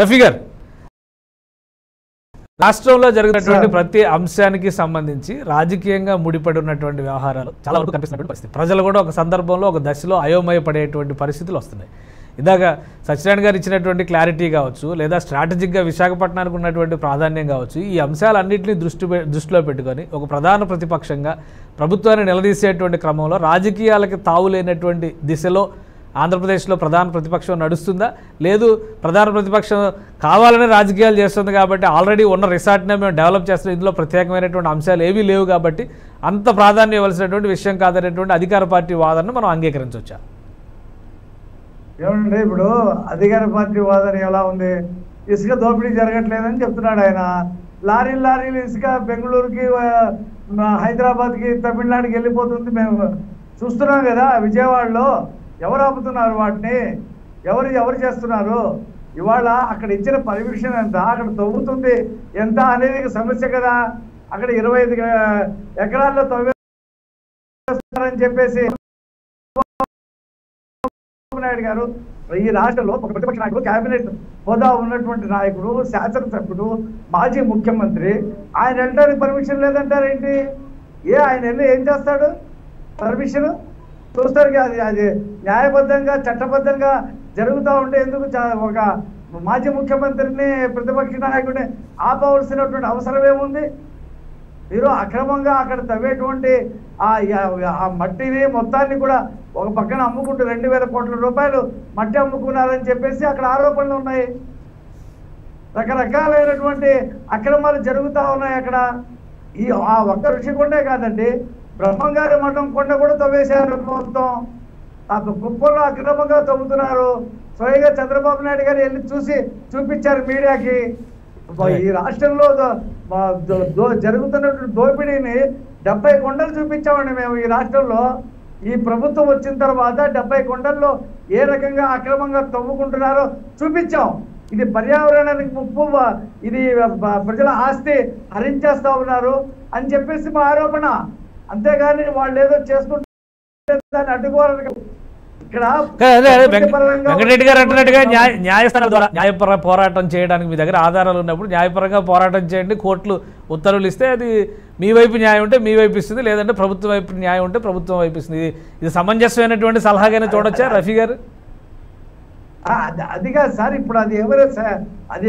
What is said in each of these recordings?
The figure రాష్ట్రంలో జరుగుతున్నటువంటి ప్రతి అంశానికి సంబంధించి రాజకీయంగా ముడిపడినటువంటి వ్యవహారాలు చాలా వరకు కనిపిస్తున్నటువంటి పరిస్థితి. ప్రజలు కూడా ఒక సందర్భంలో ఒక దశలో అయోమయ పడేటువంటి పరిస్థితులు వస్తున్నాయి. ఇదాక సత్యనారాయణ గారు ఇచ్చినటువంటి క్లారిటీ కావచ్చు, లేదా స్ట్రాటజిక్గా విశాఖపట్నానికి ఉన్నటువంటి ప్రాధాన్యం కావచ్చు, ఈ అంశాలన్నింటినీ దృష్టిలో పెట్టుకొని ఒక ప్రధాన ప్రతిపక్షంగా ప్రభుత్వాన్ని నిలదీసేటువంటి క్రమంలో రాజకీయాలకు తావు లేనటువంటి దిశలో ఆంధ్రప్రదేశ్లో ప్రధాన ప్రతిపక్షం నడుస్తుందా, లేదు ప్రధాన ప్రతిపక్షం కావాలనే రాజకీయాలు చేస్తుంది కాబట్టి ఆల్రెడీ ఉన్న రిసార్ట్నే మేము డెవలప్ చేస్తున్నాం, ఇందులో ప్రత్యేకమైనటువంటి అంశాలు ఏవీ లేవు కాబట్టి అంత ప్రాధాన్యం ఇవ్వాల్సినటువంటి విషయం కాదనేటువంటి అధికార పార్టీ వాదనను మనం అంగీకరించవచ్చా? ఏమంటే ఇప్పుడు అధికార పార్టీ వాదన ఎలా ఉంది, ఇసుక దోపిడీ జరగట్లేదని చెప్తున్నాడు ఆయన. లారీలు ఇసుక బెంగళూరుకి, హైదరాబాద్కి, తమిళనాడుకి వెళ్ళిపోతుంది. మేము చూస్తున్నాం కదా విజయవాడలో. ఎవరు ఆపుతున్నారు వాటిని? ఎవరు చేస్తున్నారు? ఇవాళ అక్కడ ఇచ్చిన పర్మిషన్ ఎంత, అక్కడ తవ్వుతుంది ఎంత అనేది సమస్య కదా. అక్కడ 25 ఎకరాల్లో తవ్వేస్తారని చెప్పేసి చంద్రబాబు నాయుడు గారు, ఈ రాష్ట్రంలో ఒక ప్రతిపక్ష నాయకుడు, కేబినెట్ హోదా ఉన్నటువంటి నాయకుడు, శాసనసభ్యుడు, మాజీ ముఖ్యమంత్రి, ఆయన వెళ్ళడానికి పర్మిషన్ లేదంటారేంటి? ఆయన వెళ్ళి ఏం చేస్తాడు? పర్మిషన్ చూస్తారు. అది న్యాయబద్ధంగా చట్టబద్ధంగా జరుగుతూ ఉంటే ఎందుకు ఒక మాజీ ముఖ్యమంత్రిని, ప్రతిపక్ష నాయకుడిని ఆపవలసినటువంటి అవసరం ఏముంది? మీరు అక్రమంగా అక్కడ తవ్వేటువంటి ఆ మట్టిని మొత్తాన్ని కూడా ఒక పక్కన అమ్ముకుంటూ 2,000 కోట్ల రూపాయలు మట్టి అమ్ముకున్నారని చెప్పేసి అక్కడ ఆరోపణలు ఉన్నాయి. రకరకాలైనటువంటి అక్రమాలు జరుగుతూ ఉన్నాయి అక్కడ. ఆ ఒక్క ఋషికొండే కాదండి, బ్రహ్మంగారి మఠం కొండ కూడా తవ్వేశారు మొత్తం. ఆ కుప్పంలో అక్రమంగా తవ్వుతున్నారు. స్వయంగా చంద్రబాబు నాయుడు గారు వెళ్ళి చూపించారు మీడియాకి. ఈ రాష్ట్రంలో జరుగుతున్నటువంటి దోపిడీని 70 కొండలు చూపించామండి మేము. ఈ రాష్ట్రంలో ఈ ప్రభుత్వం వచ్చిన తర్వాత 70 కొండల్లో ఏ రకంగా అక్రమంగా తవ్వుకుంటున్నారో చూపించాం. ఇది పర్యావరణానికి ముప్పు, ఇది ప్రజల ఆస్తి హరించేస్తా ఉన్నారు అని చెప్పేసి మా ఆరోపణ. అంతేగాని వాళ్ళు ఏదో చేసుకుంటే దాన్ని అడ్డుకోవాలని ఇక్కడ వెంకటరెడ్డి గారు అంటున్నట్టుగా న్యాయస్థానం ద్వారా న్యాయపర పోరాటం చేయడానికి మీ దగ్గర ఆధారాలు ఉన్నప్పుడు న్యాయపరంగా పోరాటం చేయండి, కోర్టులు ఉత్తర్వులు ఇస్తే అది మీ వైపు న్యాయం ఉంటే మీ వైపు ఇస్తుంది, లేదంటే ప్రభుత్వం వైపు న్యాయం ఉంటే ప్రభుత్వం వైపు ఇస్తుంది. ఇది సమంజసమైనటువంటి సలహాగానే చూడొచ్చా రఫీ గారు? అది కాదు సార్, ఇప్పుడు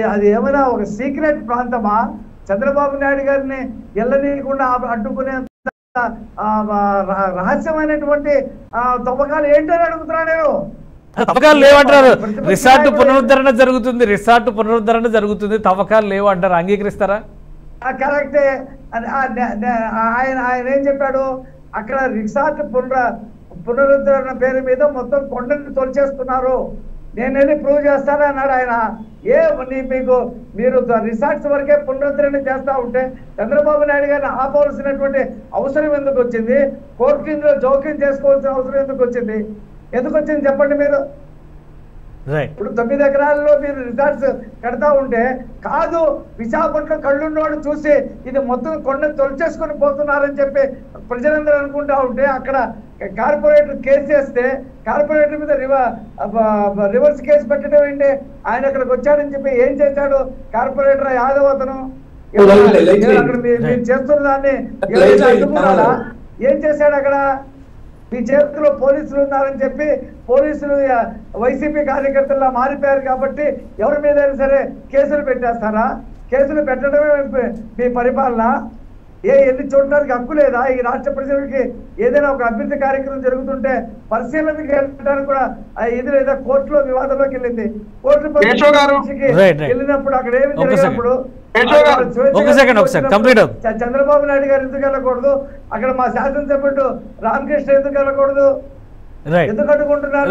అది ఏమైనా ఒక సీక్రెట్ ప్రాంతమా? చంద్రబాబు నాయుడు గారిని ఎల్లనీయకుండా అడ్డుకునే రహస్యమైనటువంటి తవ్వకాలు ఏంటని అడుగుతున్నాను నేను. తవ్వకాలు లేవంటారు, రిసార్ట్ పునరుద్ధరణ జరుగుతుంది, తవ్వకాలు లేవంటారు, అంగీకరిస్తారా? కరెక్టే. ఆయన ఏం చెప్పాడు, అక్కడ రిసార్ట్ పునరుద్ధరణ పేరు మీద మొత్తం కొండని తొలిచేస్తున్నారు, నేను వెళ్ళి ప్రూవ్ చేస్తాను అన్నాడు ఆయన. మీరు రిసార్ట్స్ వరకే పునరుద్ధరణ చేస్తూ ఉంటే చంద్రబాబు నాయుడు గారిని ఆపవలసినటువంటి అవసరం ఎందుకు వచ్చింది? కోర్టులో జోక్యం చేసుకోవాల్సిన అవసరం ఎందుకు వచ్చింది చెప్పండి మీరు. ఇప్పుడు 9 ఎకరాల్లో మీరు రిసార్ట్స్ కడతా ఉంటే, కాదు విశాఖపట్నం కళ్ళున్నోడు చూసి ఇది మొత్తం కొండను తొలిచేసుకొని పోతున్నారని చెప్పి ప్రజలందరూ అనుకుంటా ఉంటే, అక్కడ కార్పొరేటర్ కేసు చేస్తే కార్పొరేటర్ మీద రివర్స్ కేసు పెట్టడం ఏంటి? ఆయన అక్కడికి వచ్చాడని చెప్పి ఏం చేశాడు కార్పొరేటర్ యాదవ్ అతను? అక్కడ మీరు చేస్తున్న దాన్ని అడ్డుకున్నారా? ఏం చేశాడు? అక్కడ మీ చేతుల్లో పోలీసులు ఉన్నారని చెప్పి పోలీసులు వైసీపీ కార్యకర్తల్లా మారిపోయారు కాబట్టి ఎవరి మీదైనా సరే కేసులు పెట్టేస్తారా? కేసులు పెట్టడమే మీ పరిపాలన? ఎన్ని చూడడానికి హక్కు లేదా ఈ రాష్ట్ర ప్రజలకి? ఏదైనా ఒక అభివృద్ధి కార్యక్రమం జరుగుతుంటే పరిశీలనకి వెళ్ళడానికి కూడా ఇది లేదా? కోర్టులో వివాదంలోకి వెళ్ళింది, కోర్టు వెళ్ళినప్పుడు అక్కడ ఏమి జరిగినప్పుడు చంద్రబాబు నాయుడు గారు ఎందుకు వెళ్ళకూడదు? అక్కడ మా శాసనసభ్యుడు రామకృష్ణ ఎందుకు వెళ్ళకూడదు? ఎందుకు అడ్డుకుంటున్నారు?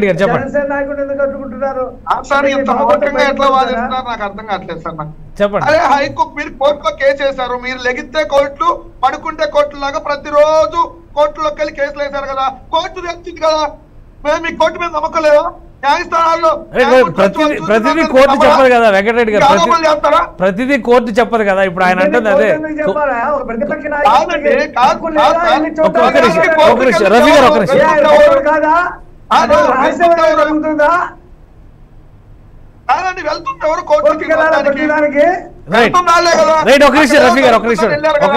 జనసేన నాయకుడు ఎందుకు అడ్డుకుంటున్నారు? అదే హైకోర్టు, మీరు కోర్టులో కేసు వేశారు, మీరు లెగితే కోర్టులు, పడుకుంటే కోర్టు లాగా ప్రతిరోజు కోర్టులోకి వెళ్ళి కేసులు వేశారు కదా, కోర్టు తెచ్చింది కదా. మేము మీ కోర్టు మీద నమ్మకలేదా? న్యాయస్థానాల్లో ప్రతిదీ కోర్టు చెప్పదు కదా వెంకటరెడ్డి గారు, ప్రతిదీ కోర్టు చెప్పదు కదా. ఇప్పుడు ఆయన అంటుంది అదే. రఫీ గారు ఒక నిమిషం, వెళ్తుంది ఎవరు కోర్టుకి వెళ్ళడానికి రైట్ రైట్. ఒక నిమిషం రఫీ గారు, ఒక నిమిషం.